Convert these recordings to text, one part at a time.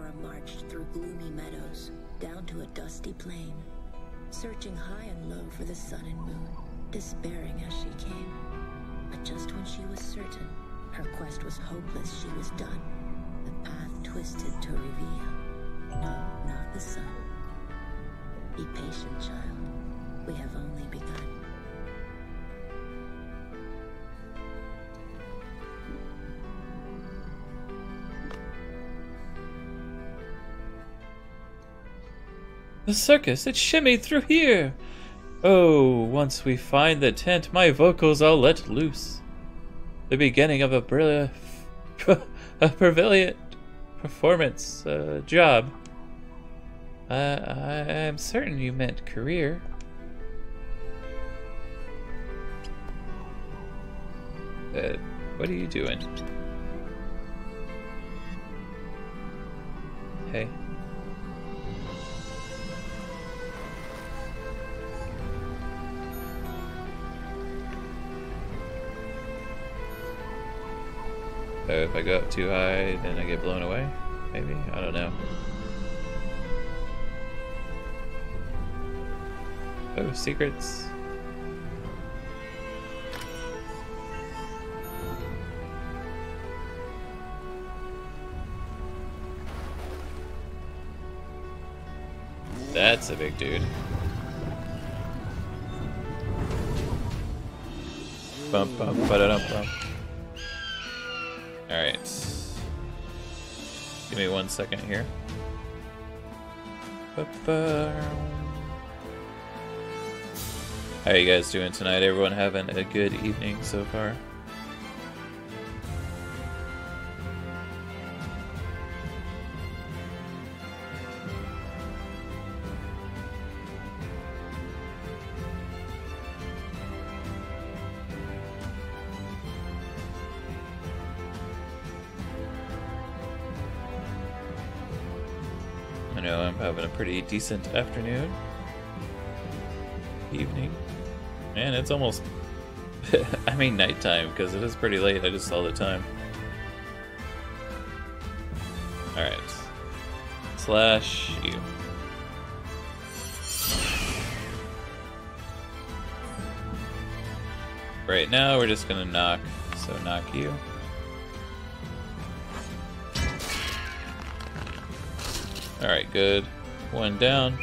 Aurora marched through gloomy meadows, down to a dusty plain, searching high and low for the sun and moon, despairing as she came. But just when she was certain her quest was hopeless, she was done, the path twisted to reveal. No, not the sun. Be patient, child. We have only begun. The circus, it shimmied through here! Oh, once we find the tent, my vocals I'll let loose. The beginning of a brilliant performance job. I'm certain you meant career. What are you doing? Hey. So if I go up too high, then I get blown away? Maybe? I don't know. Oh, secrets. That's a big dude. Bump, bump, ba-da-dum, bump. Alright. Give me 1 second here. How are you guys doing tonight? Everyone having a good evening so far? I know I'm having a pretty decent afternoon. Evening. Man, it's almost... I mean nighttime, because it is pretty late. I just saw the time. Alright. Slash you. Right now, we're just gonna knock. So knock you. Alright, good. One down.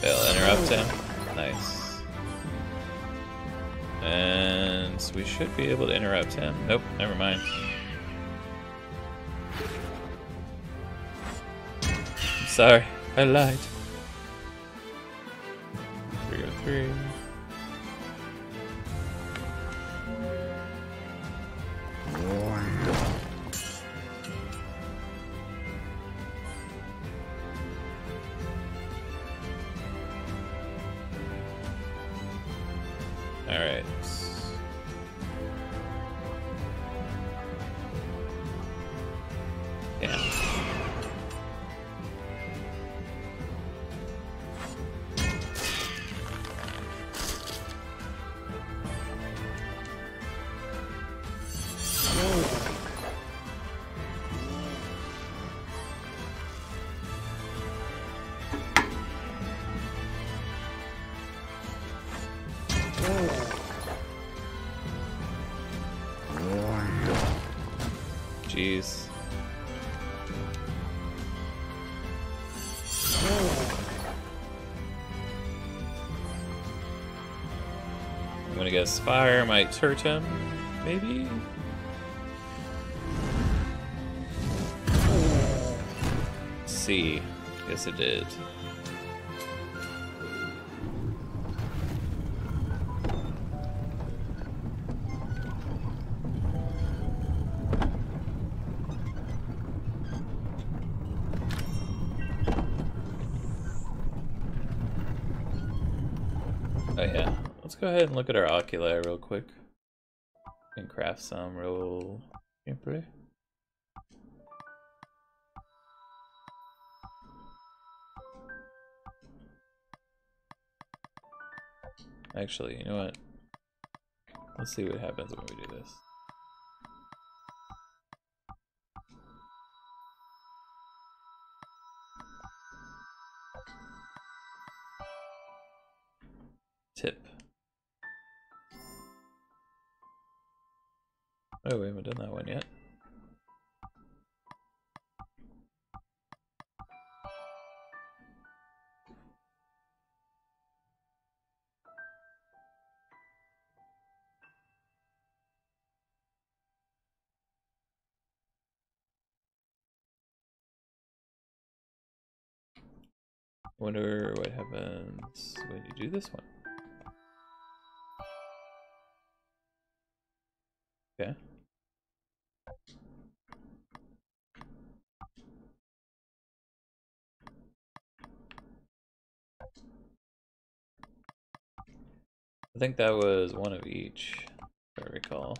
They'll interrupt him. Nice. And so we should be able to interrupt him. Nope, never mind. I'm sorry, I lied. 303. Alright. Yeah. Jeez. I'm gonna guess fire might hurt him, maybe? Let's see. Guess it did. Oh yeah, let's go ahead and look at our oculi real quick. And craft some real gameplay. Actually, you know what? Let's see what happens when we do this. Tip. Oh, we haven't done that one yet. I wonder what happens when you do this one. Okay. I think that was one of each, if I recall.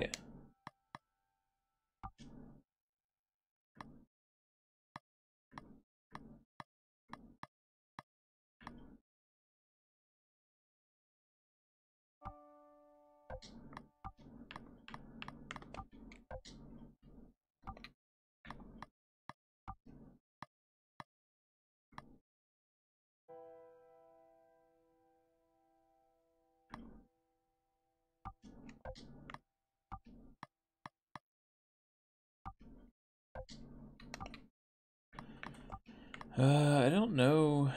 Yeah. I don't know.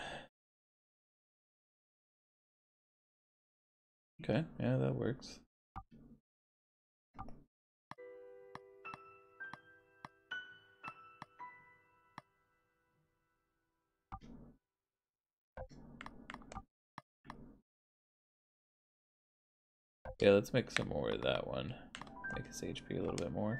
Okay, yeah, that works. Yeah, let's make some more of that one. Make his HP a little bit more.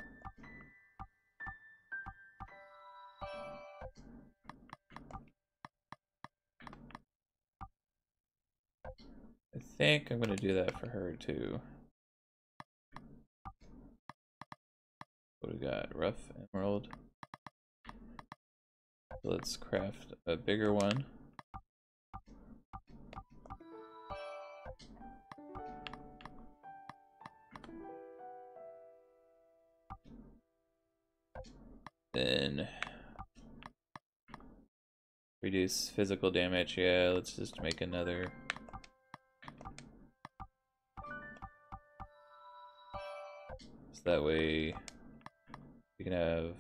I think I'm going to do that for her too. What do we got? Rough emerald. Let's craft a bigger one. Then reduce physical damage. Yeah, let's just make another. That way we can have,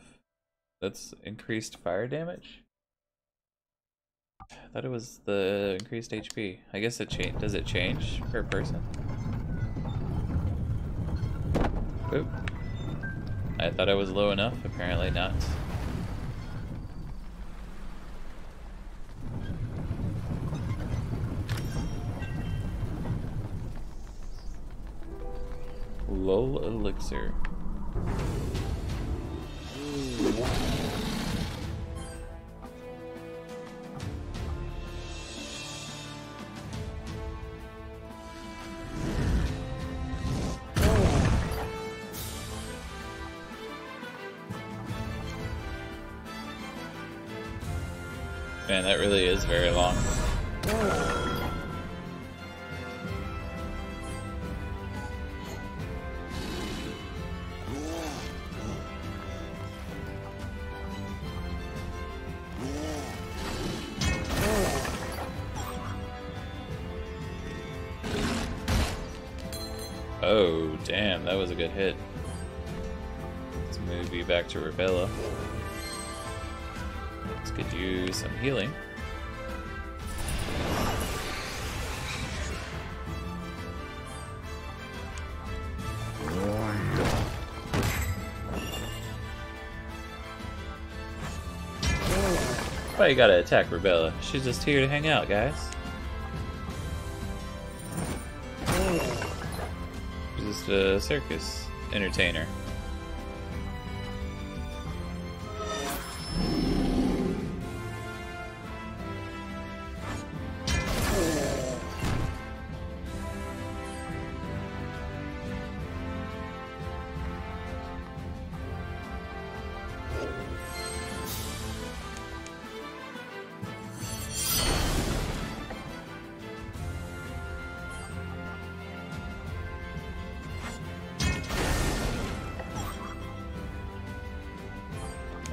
that's increased fire damage? I thought it was the increased HP. I guess it changed. Does it change per person? Oop. I thought I was low enough, apparently not. Lol elixir. Man, that really is very long. Oh, damn, that was a good hit. Let's move you back to Rebella. Let's get you some healing. Why you gotta attack Rebella? She's just here to hang out, guys. A circus entertainer.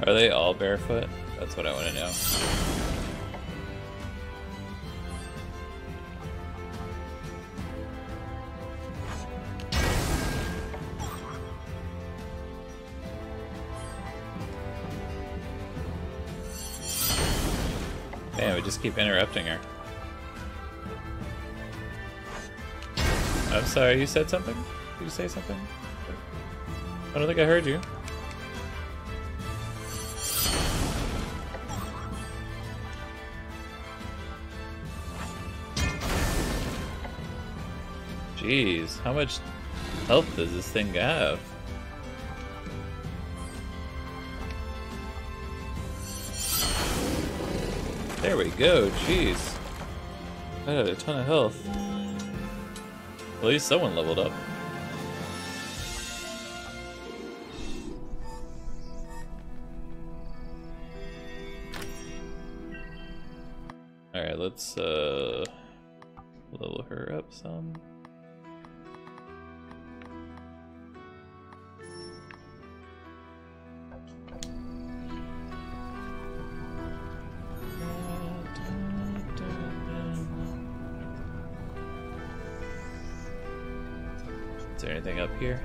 Are they all barefoot? That's what I want to know. Damn, we just keep interrupting her. I'm sorry, you said something? Did you say something? I don't think I heard you. Jeez, how much health does this thing have? There we go, jeez. I had a ton of health. At least someone leveled up. Alright, let's level her up some. Is there anything up here?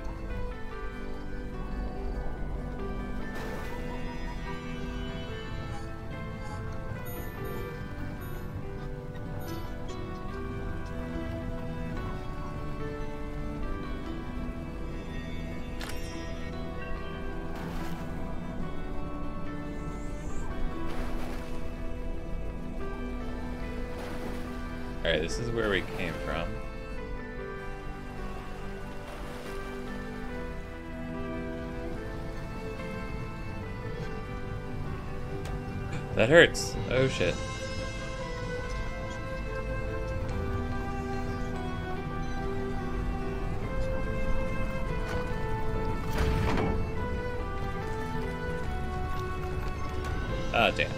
All right, this is where we came from. That hurts. Oh shit. Ah, damn.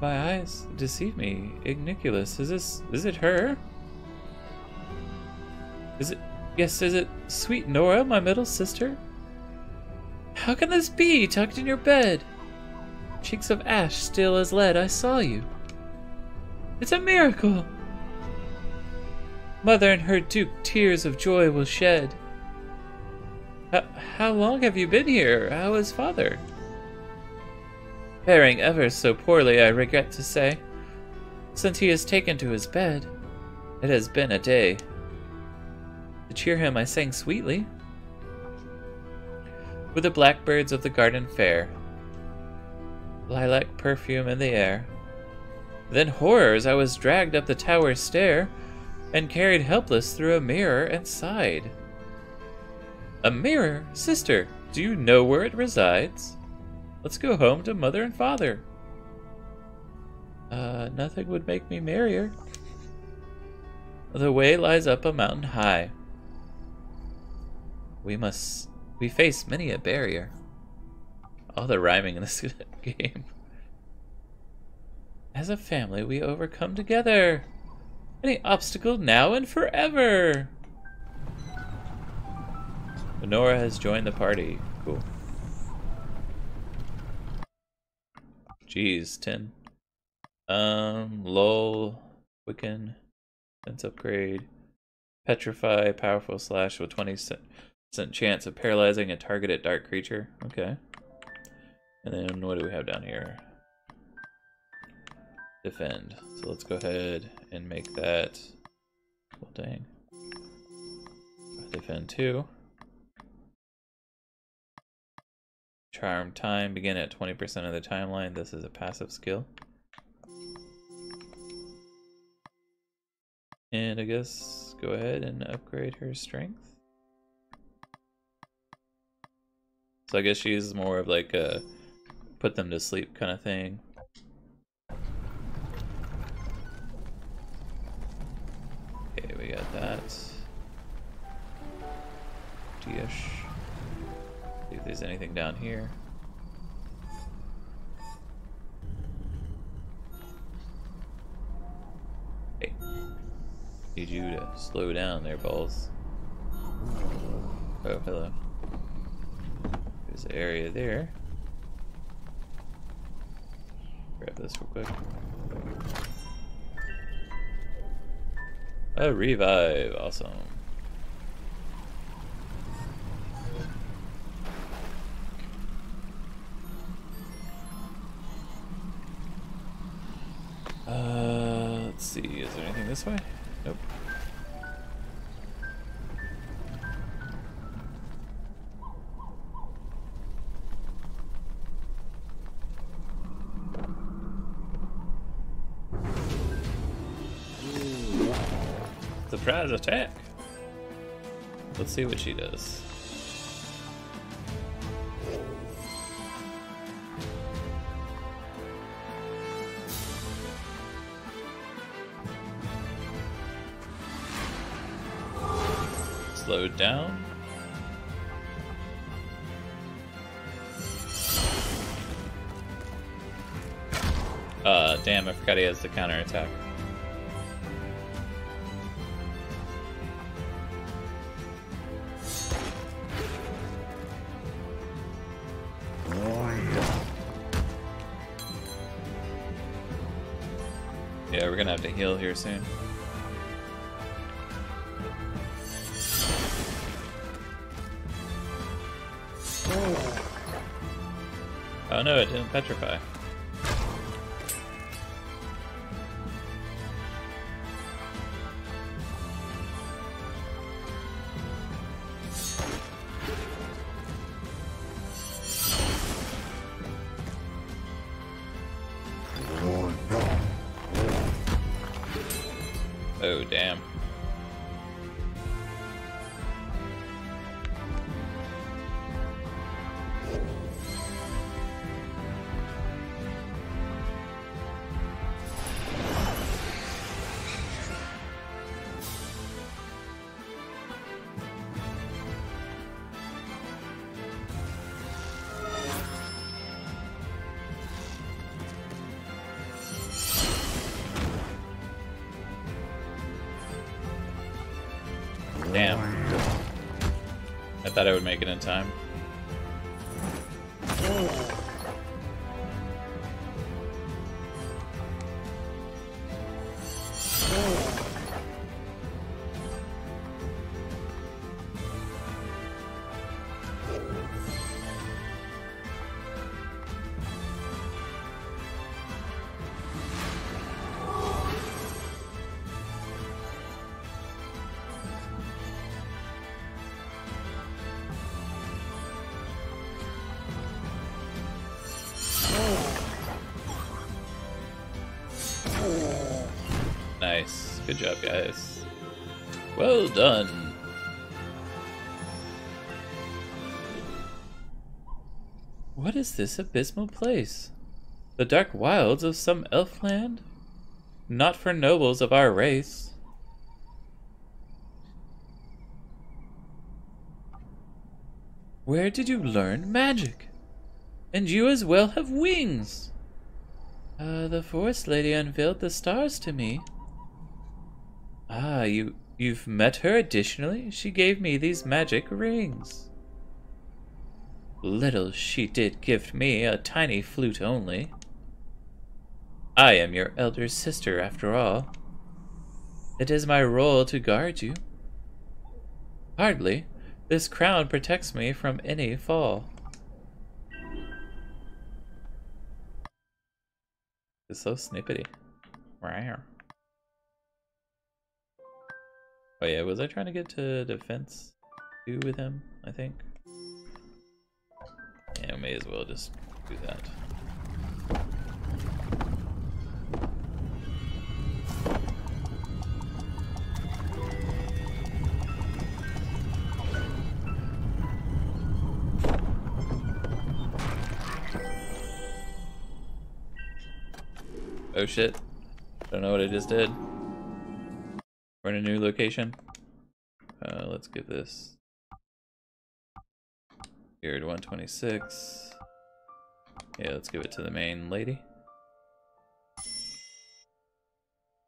My eyes deceive me. Igniculus, is it her? Is it sweet Nora, my middle sister? How can this be, tucked in your bed? Cheeks of ash still as lead, I saw you. It's a miracle! Mother and her duke tears of joy will shed. How long have you been here? How is father? Faring ever so poorly, I regret to say. Since he is taken to his bed, it has been a day. To cheer him, I sang sweetly with the blackbirds of the garden fair, lilac perfume in the air. Then horrors, I was dragged up the tower stair and carried helpless through a mirror and sighed. A mirror? Sister, do you know where it resides? Let's go home to mother and father. Nothing would make me merrier. The way lies up a mountain high. We face many a barrier. All the rhyming in this game. As a family, we overcome together any obstacle now and forever. Nora has joined the party. Cool. Jeez, 10. Lull, Wiccan, sense upgrade, petrify, powerful slash with 20% chance of paralyzing a targeted dark creature. Okay. And then what do we have down here? Defend. So let's go ahead and make that. Well, dang. Defend 2. Charm time, begin at 20% of the timeline. This is a passive skill. And I guess go ahead and upgrade her strength. So I guess she's more of like a put them to sleep kind of thing. Okay, we got that. D-ish. See if there's anything down here. Need you to slow down there, Balls. Oh, hello. There's an area there. Grab this real quick. A revive, awesome. Let's see, is there anything this way? Nope. Surprise attack! Let's see what she does. Slowed down. Damn, I forgot he has the counterattack. Yeah, we're gonna have to heal here soon. Oh no, it didn't petrify. Oh, damn. Damn. I thought I would make it in time. Nice. Good job, guys. Well done. What is this abysmal place? The dark wilds of some elf land? Not for nobles of our race. Where did you learn magic? And you as well have wings. The forest lady unveiled the stars to me. Ah, you've met her. Additionally, she gave me these magic rings. Little she did gift me, a tiny flute only. I am your elder sister, after all. It is my role to guard you. Hardly. This crown protects me from any fall. It's so snippety. Wow. Oh yeah, was I trying to get to defense 2 with him, I think? Yeah, may as well just do that. Oh shit. Don't know what I just did. We're in a new location. Let's give this. Here at 126. Yeah, let's give it to the main lady.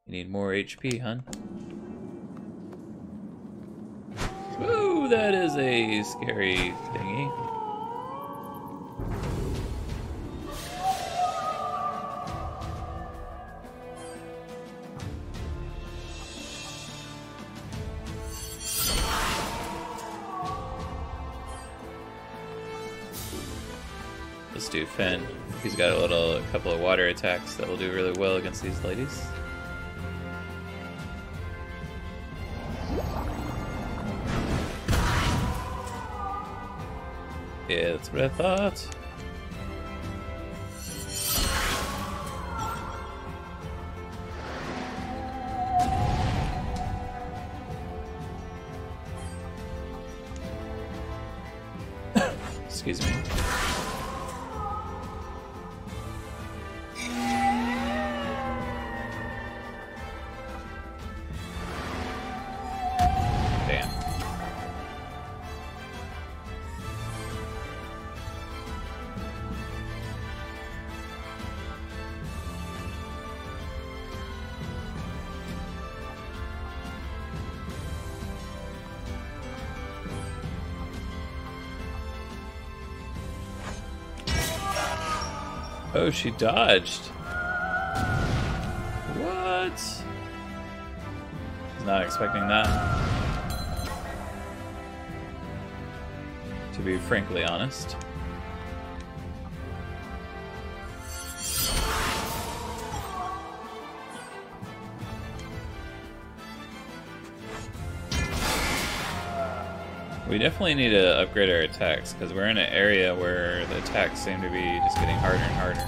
You need more HP, hun. that is a scary thingy. Let's do Finn. He's got a couple of water attacks that will do really well against these ladies. Yeah, that's what I thought. Excuse me. Oh, she dodged. What? Was not expecting that. To be frankly honest. We definitely need to upgrade our attacks, because we're in an area where the attacks seem to be just getting harder and harder.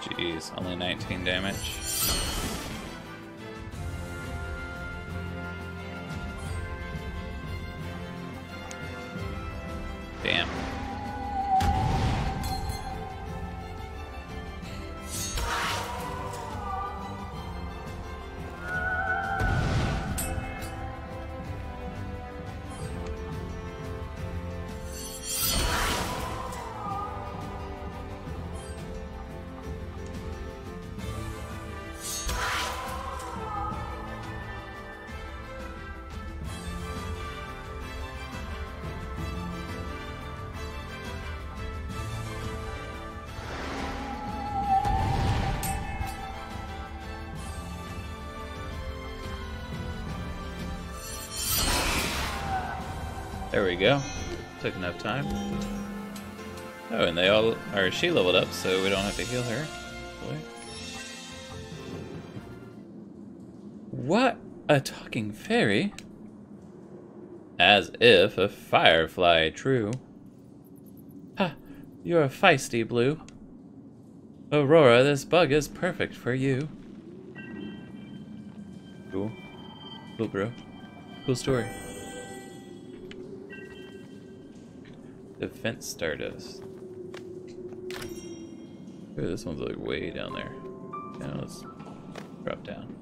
Jeez, only 19 damage. Damn. There we go. Took enough time. Oh, and they all are. She leveled up, so we don't have to heal her. Boy. What a talking fairy! As if a firefly true. Ha! You're a feisty blue. Aurora, this bug is perfect for you. Cool. Cool, bro. Cool story. Defense Stardust. Ooh, this one's like way down there. Now let's drop down.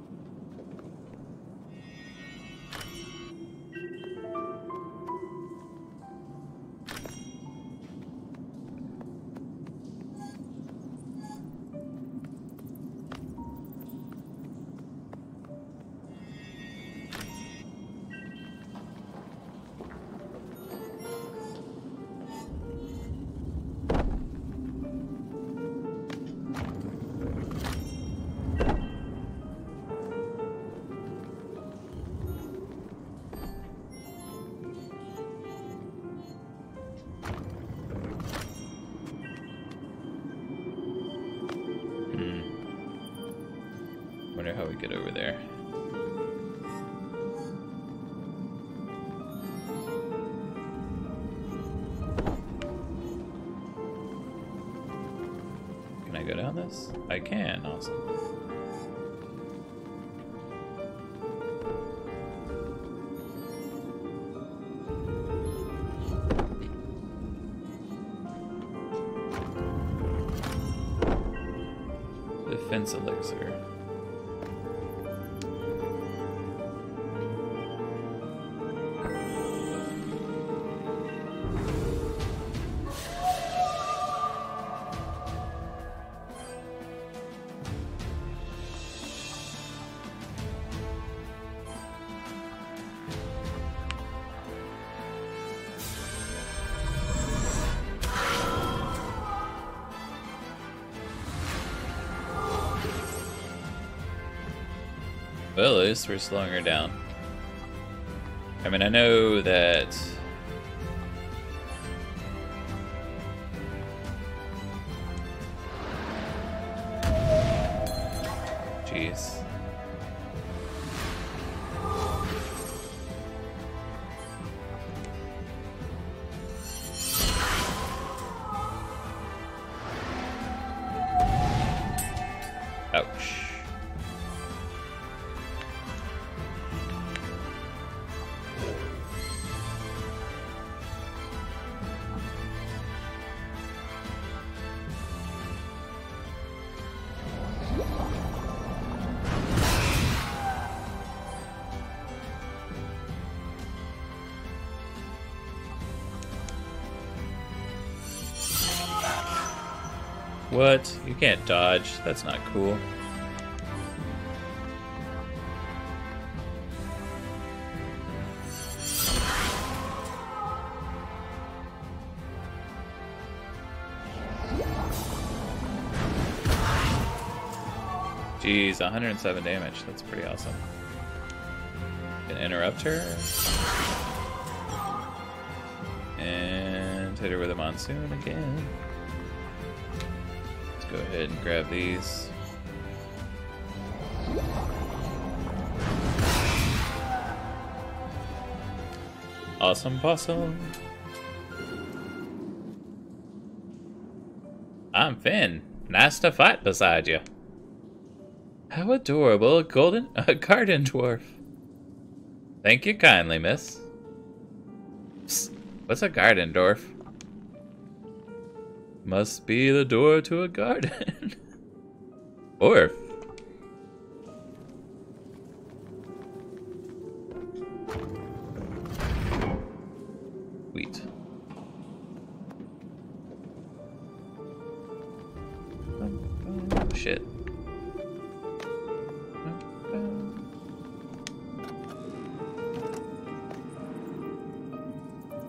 we get over there. Can I go down this? I can, awesome. Defense elixir. Well, at least we're slowing her down. I mean, I know that... Jeez. Ouch. What? You can't dodge. That's not cool. Jeez, 107 damage. That's pretty awesome. Can interrupt her. And hit her with a monsoon again. Go ahead and grab these. Awesome possum. I'm Finn. Nice to fight beside you. How adorable, a garden dwarf. Thank you kindly, miss. Psst, what's a garden dwarf? Must be the door to a garden. Orf. Wheat. Shit.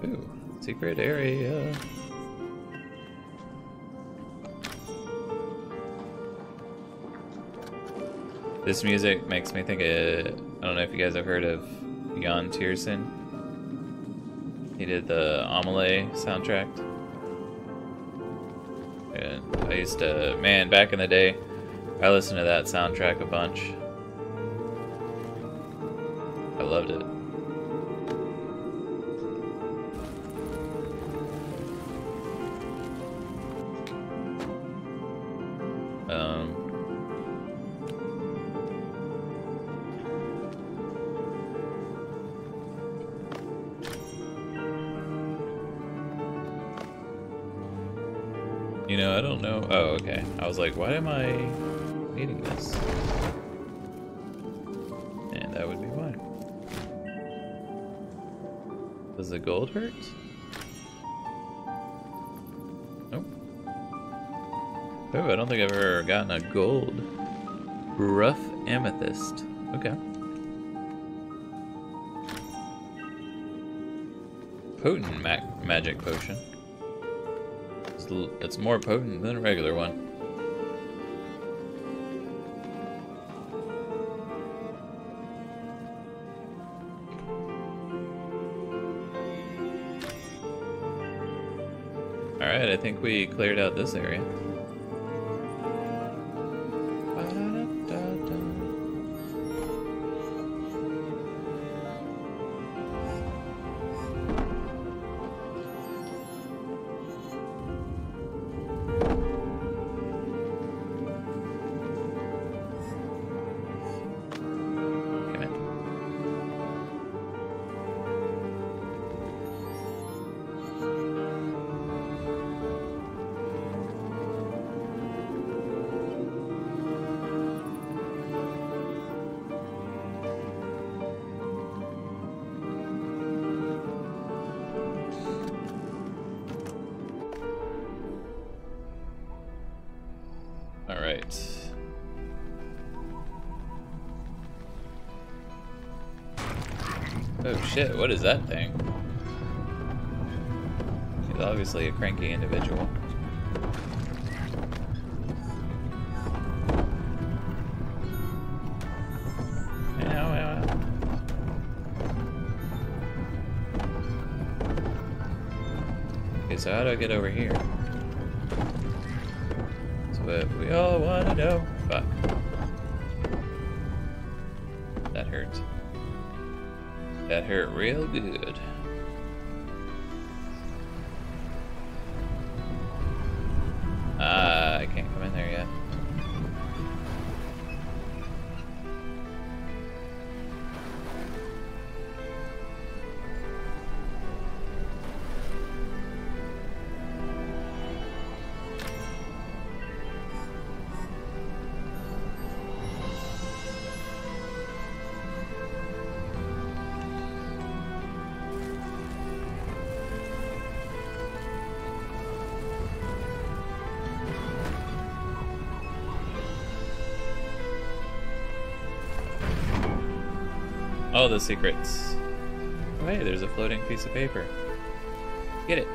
Ooh, secret area. This music makes me think of, I don't know if you guys have heard of Jan Tiersen. He did the Amelie soundtrack. And I used to, man, back in the day, I listened to that soundtrack a bunch. I loved it. You know, I don't know. Oh, okay. I was like, why am I needing this? And that would be why. Does the gold hurt? Nope. Oh, I don't think I've ever gotten a gold. Rough amethyst. Okay. Potent magic potion. It's more potent than a regular one. Alright, I think we cleared out this area. All right. Oh shit, what is that thing? He's obviously a cranky individual. Okay, so how do I get over here? That's what we all wanna know. Fuck. That hurts. That hurt real good. Ah, I can't come in there yet. All the secrets. Oh, hey, there's a floating piece of paper. Get it.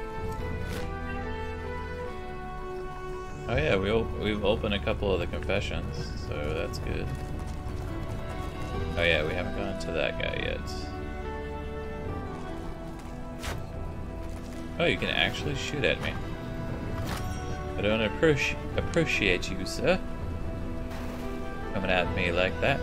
Oh yeah, we've opened a couple of the confessions, so that's good. Oh yeah, we haven't gone to that guy yet. Oh, you can actually shoot at me. I don't appreciate you, sir. Coming at me like that.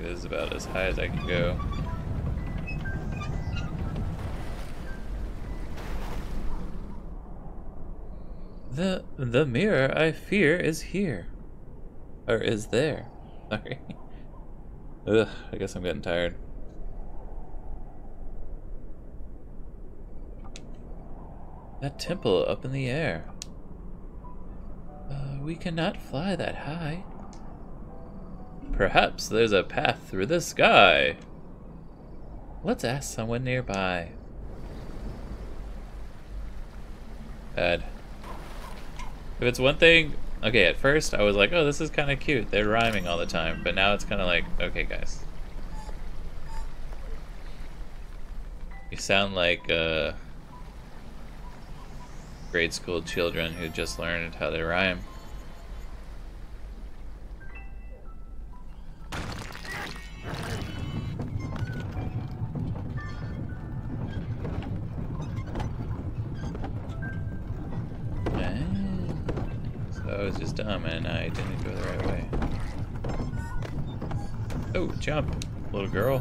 This is about as high as I can go. The mirror, I fear, is here. Or is there. Sorry. Ugh, I guess I'm getting tired. That temple up in the air. We cannot fly that high. Perhaps there's a path through the sky. Let's ask someone nearby. Bad. If it's one thing... Okay, at first I was like, oh, this is kind of cute. They're rhyming all the time. But now it's kind of like, okay, guys. You sound like grade school children who just learned how to rhyme. And I didn't go the right way. Oh, jump, little girl.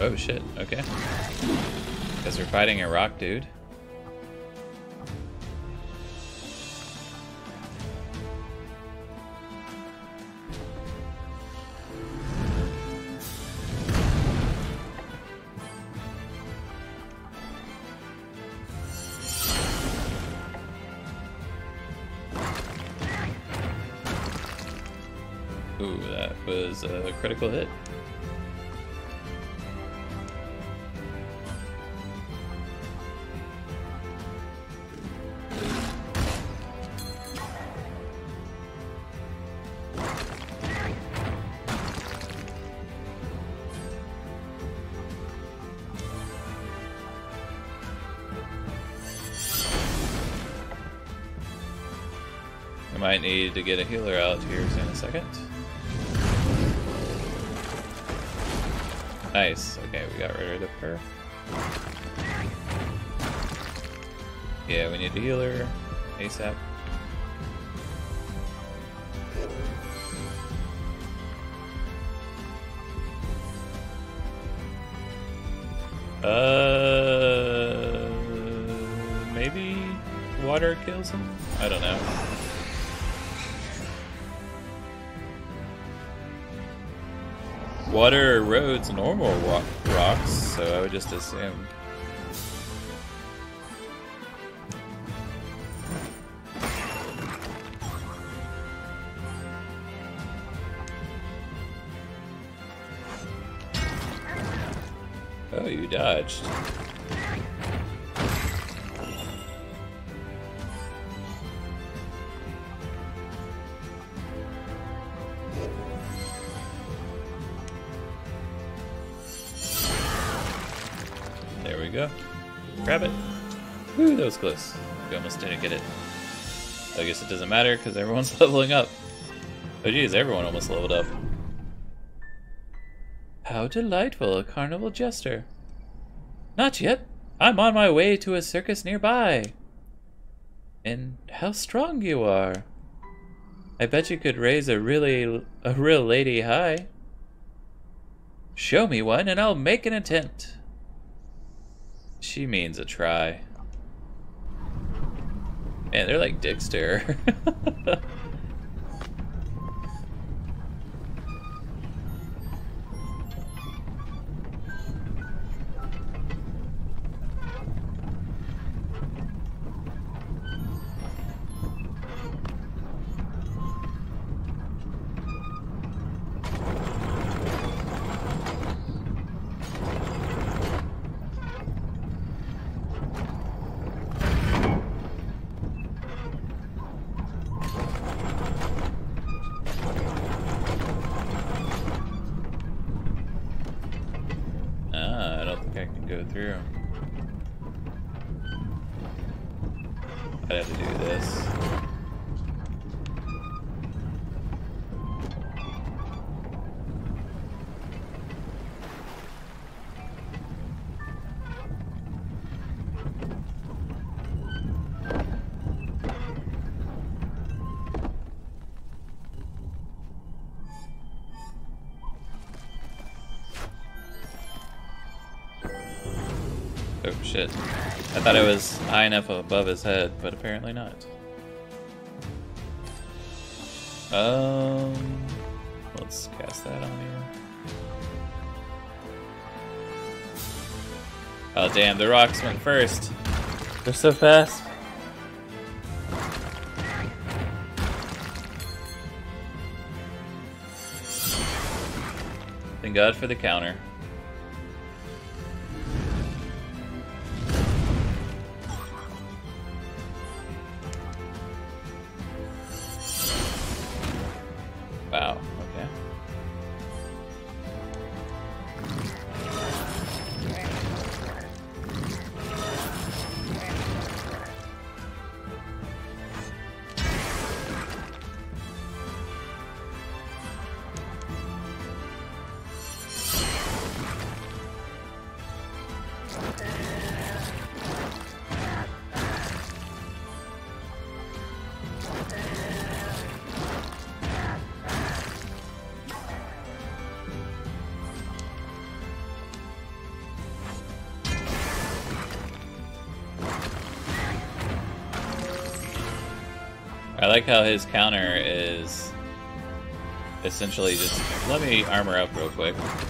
Oh shit, okay. Because we're fighting a rock, dude. Ooh, that was a critical hit. I might need to get a healer out here in a second. Nice. Okay, we got rid of her. Yeah, we need a healer ASAP. Maybe water kills him? I don't know. Water erodes normal rocks, so I would just assume. Oh, you dodged. There we go. Grab it. Woo, that was close. We almost didn't get it. I guess it doesn't matter because everyone's leveling up. Oh geez, everyone almost leveled up. How delightful, a carnival jester. Not yet. I'm on my way to a circus nearby. And how strong you are. I bet you could raise a real lady high. Show me one and I'll make an attempt. She means a try. Man, they're like dicks to her. I'd have to do this. Oh shit. I thought I was high enough above his head, but apparently not. Let's cast that on here. Oh damn, the rocks went first. They're so fast. Thank God for the counter. Wow, okay. I like how his counter is essentially just, let me armor up real quick. Oh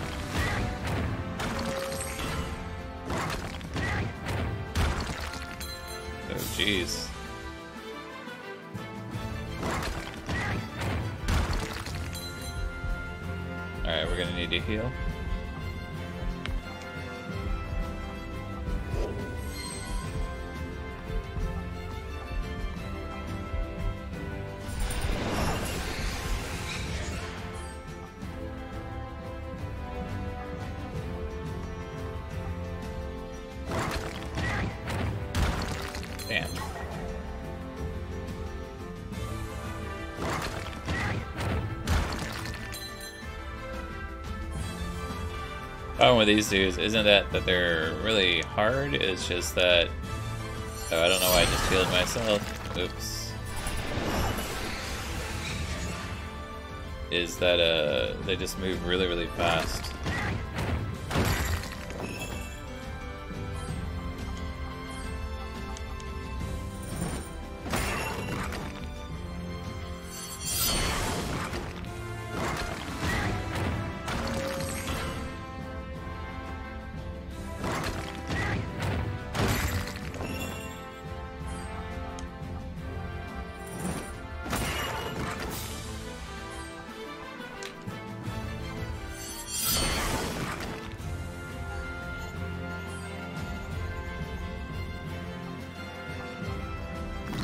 jeez. Alright, we're gonna need to heal. problem with these dudes isn't that they're really hard, it's just that... Oh, I don't know why I just healed myself. Oops. Is that, they just move really, really fast.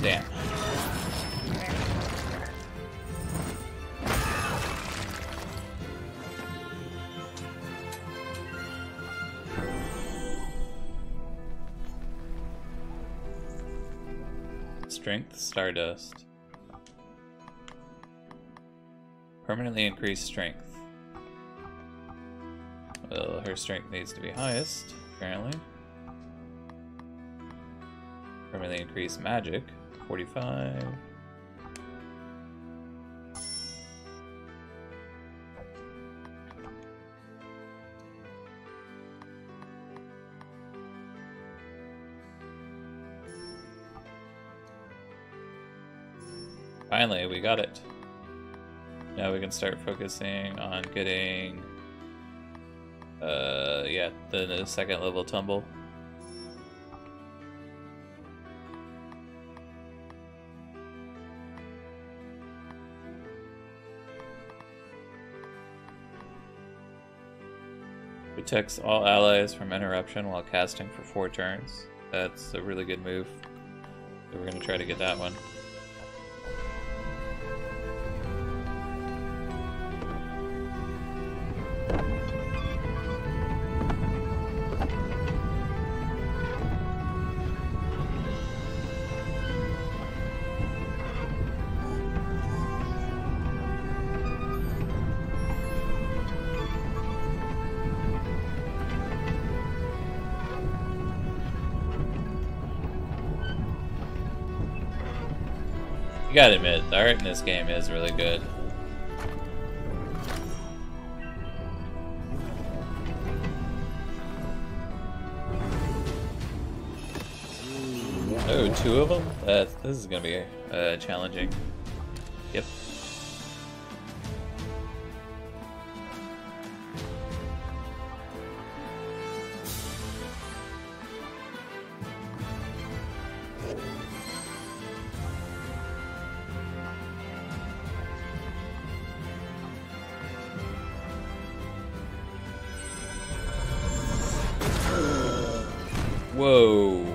Damn. Strength Stardust. Permanently increased strength. Well, her strength needs to be highest, apparently. Permanently increased magic. 45. Finally, we got it. Now we can start focusing on getting the second level tumble. Protects all allies from interruption while casting for 4 turns. That's a really good move. So we're going to try to get that one. You gotta admit, the art in this game is really good. Oh, 2 of them? This is gonna be challenging. Yep. Whoa.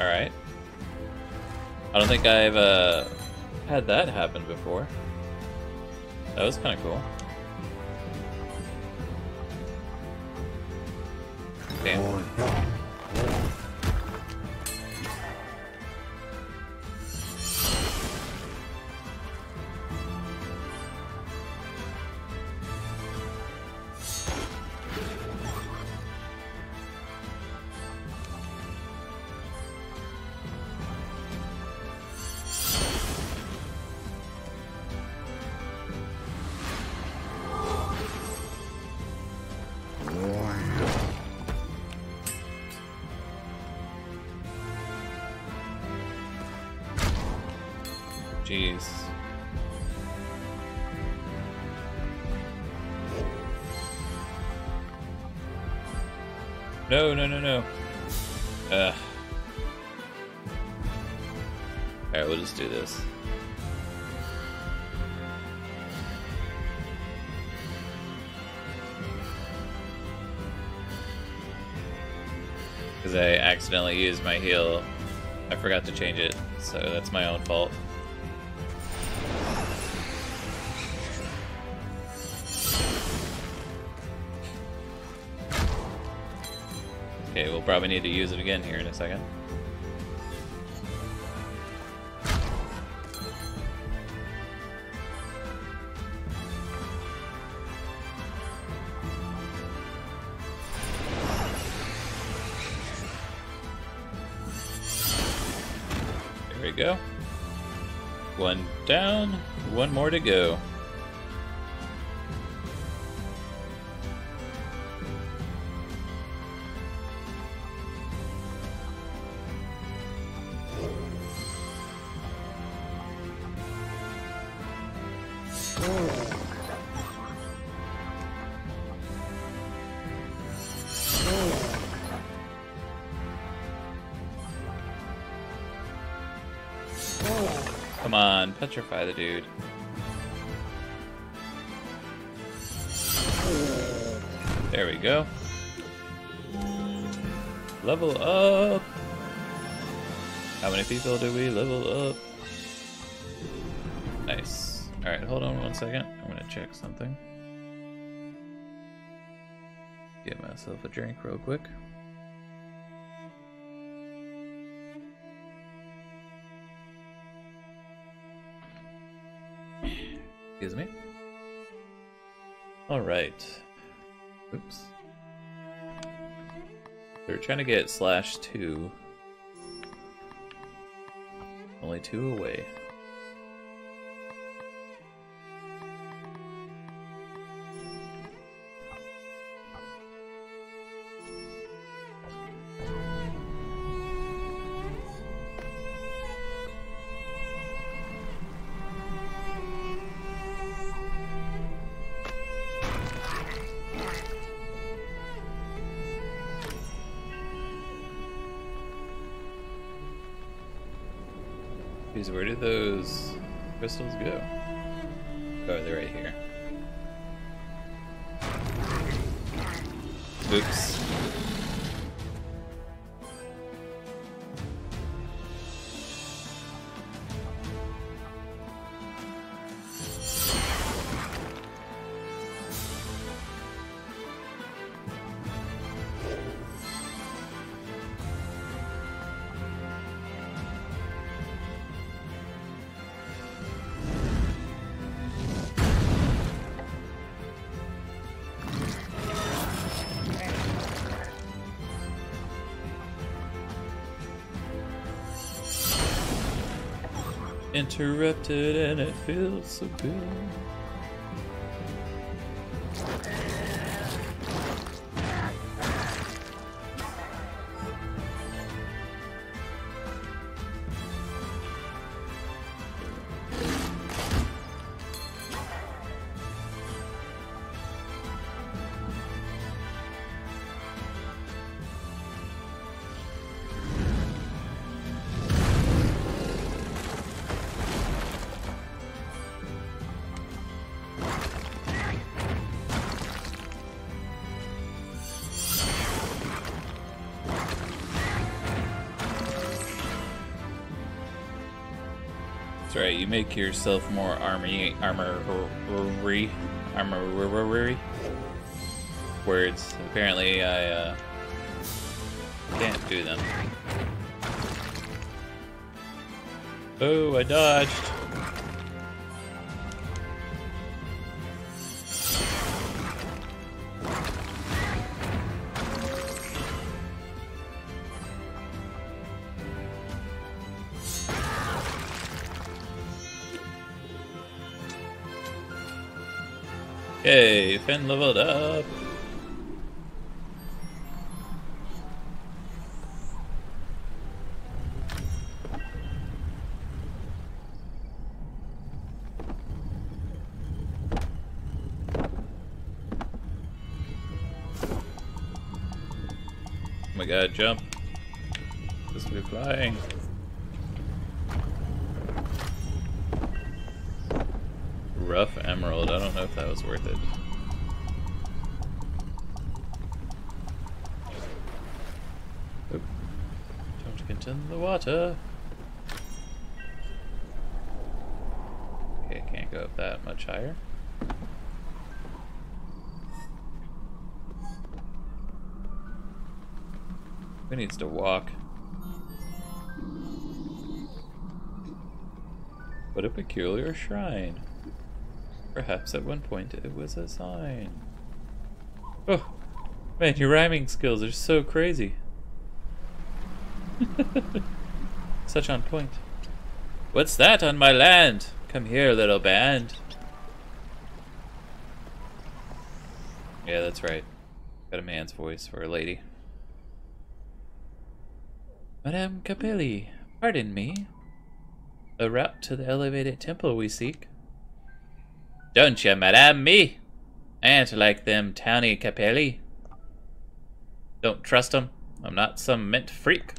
Alright. I don't think I've had that happen before. That was kind of cool. Damn. Jeez. No. Alright, we'll just do this. Because I accidentally used my heal. I forgot to change it, so that's my own fault. Okay, we'll probably need to use it again here in a second. go. One down, one more to go. Come on, petrify the dude. There we go. Level up! How many people do we level up? Nice. Alright, hold on one second. I'm gonna check something. Get myself a drink real quick. Excuse me. All right. Oops. They're trying to get /2. Only 2 away. Where did those crystals go? Oh, they're right here. Oops. Interrupted, and it feels so good. That's right, you make yourself more armory words. Apparently I can't do them. Oh, I dodged. Hey, Finn leveled up! Oh my god, jump! This will be flying! Rough emerald, I don't know if that was worth it. Oop. Don't get in the water. Okay, I can't go up that much higher. Who needs to walk? What a peculiar shrine. Perhaps at one point it was a sign. Oh, man, your rhyming skills are so crazy. Such on point. What's that on my land? Come here, little band. Yeah, that's right. Got a man's voice for a lady. Madame Capelli, pardon me. A route to the elevated temple we seek. Don't you, madame, me? I ain't like them towny Capelli. Don't trust 'em. I'm not some mint freak.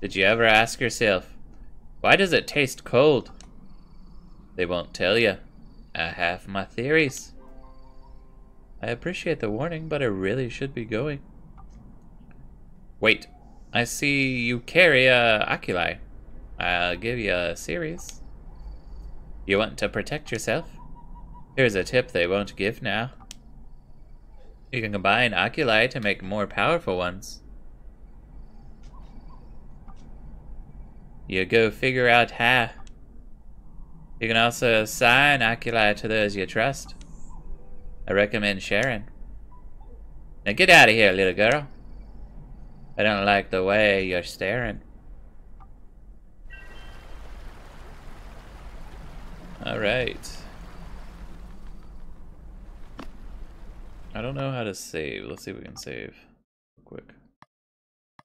Did you ever ask yourself, why does it taste cold? They won't tell you. I have my theories. I appreciate the warning, but I really should be going. Wait. I see you carry a oculi. I'll give you a series. You want to protect yourself? Here's a tip they won't give now. You can combine oculi to make more powerful ones. You go figure out how. You can also assign oculi to those you trust. I recommend sharing. Now get out of here, little girl. I don't like the way you're staring. Alright. I don't know how to save. Let's see if we can save real quick.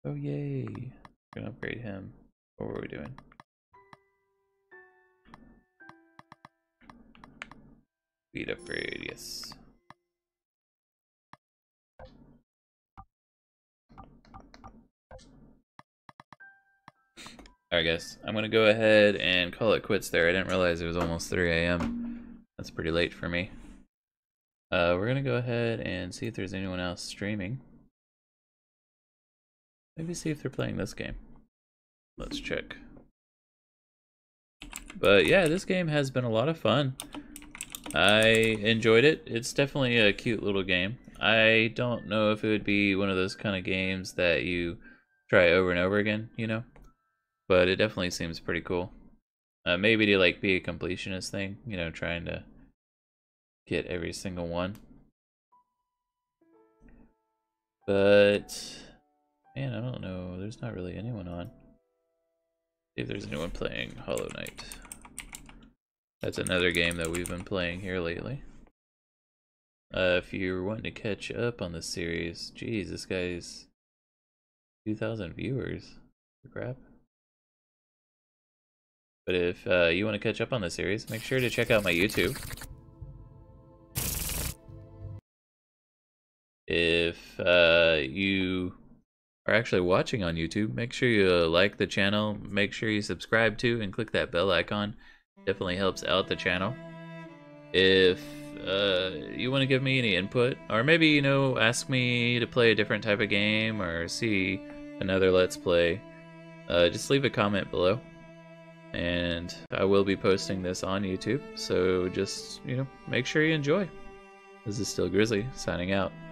Oh, yay. We're gonna upgrade him. What were we doing? Speed upgrade, yes. Alright guys, I'm gonna go ahead and call it quits there. I didn't realize it was almost 3 AM. That's pretty late for me. We're gonna go ahead and see if there's anyone else streaming. Maybe see if they're playing this game. Let's check. But yeah, this game has been a lot of fun. I enjoyed it. It's definitely a cute little game. I don't know if it would be one of those kind of games that you try over and over again, you know? But it definitely seems pretty cool. Maybe to like be a completionist thing, you know, trying to get every single one. But man, I don't know. There's not really anyone on. See if there's anyone playing Hollow Knight. That's another game that we've been playing here lately. If you're wanting to catch up on the series, geez, this guy's 2,000 viewers. Crap. But if you want to catch up on the series, make sure to check out my YouTube. If you are actually watching on YouTube, make sure you like the channel, make sure you subscribe to and click that bell icon. Definitely helps out the channel. If you want to give me any input, or maybe, you know, ask me to play a different type of game or see another Let's Play, just leave a comment below. And I will be posting this on YouTube, so just, you know, make sure you enjoy. This is Steel Grizzly, signing out.